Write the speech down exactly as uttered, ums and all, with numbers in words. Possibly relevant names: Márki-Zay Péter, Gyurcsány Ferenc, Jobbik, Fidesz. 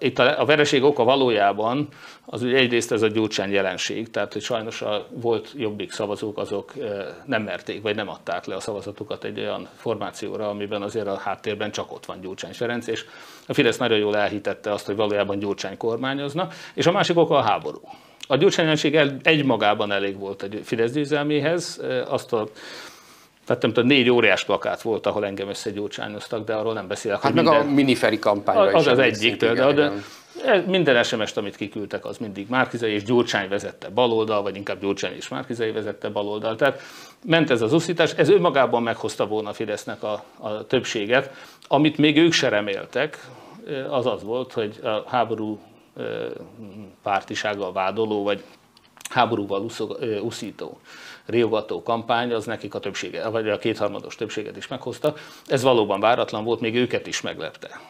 itt a, a vereség oka valójában az ugye egyrészt ez a Gyurcsány jelenség, tehát hogy sajnos a volt jobbik szavazók azok nem merték, vagy nem adták le a szavazatukat egy olyan formációra, amiben azért a háttérben csak ott van Gyurcsány Ferenc, és a Fidesz nagyon jól elhitette azt, hogy valójában Gyurcsány kormányozna, és a másik oka a háború. A Gyurcsány jelenség egymagában elég volt egy Fidesz győzelméhez, azt a Tehát nem tudom, négy óriás plakát volt, ahol engem összegyurcsányoztak, de arról nem beszélek. Hát meg minden... a miniferi kampányra az is. Az egyik például, de minden es em est, amit kiküldtek, az mindig Márki-Zay és Gyurcsány vezette baloldal, vagy inkább Gyurcsány és Márki-Zay vezette baloldal. Tehát ment ez az uszítás, ez önmagában meghozta volna Fidesznek a, a többséget. Amit még ők se reméltek, az az volt, hogy a háború pártisággal vádoló, vagy háborúval uszog, uszító, riogató kampány, az nekik a többsége, vagy a kétharmados többséget is meghozta. Ez valóban váratlan volt, még őket is meglepte.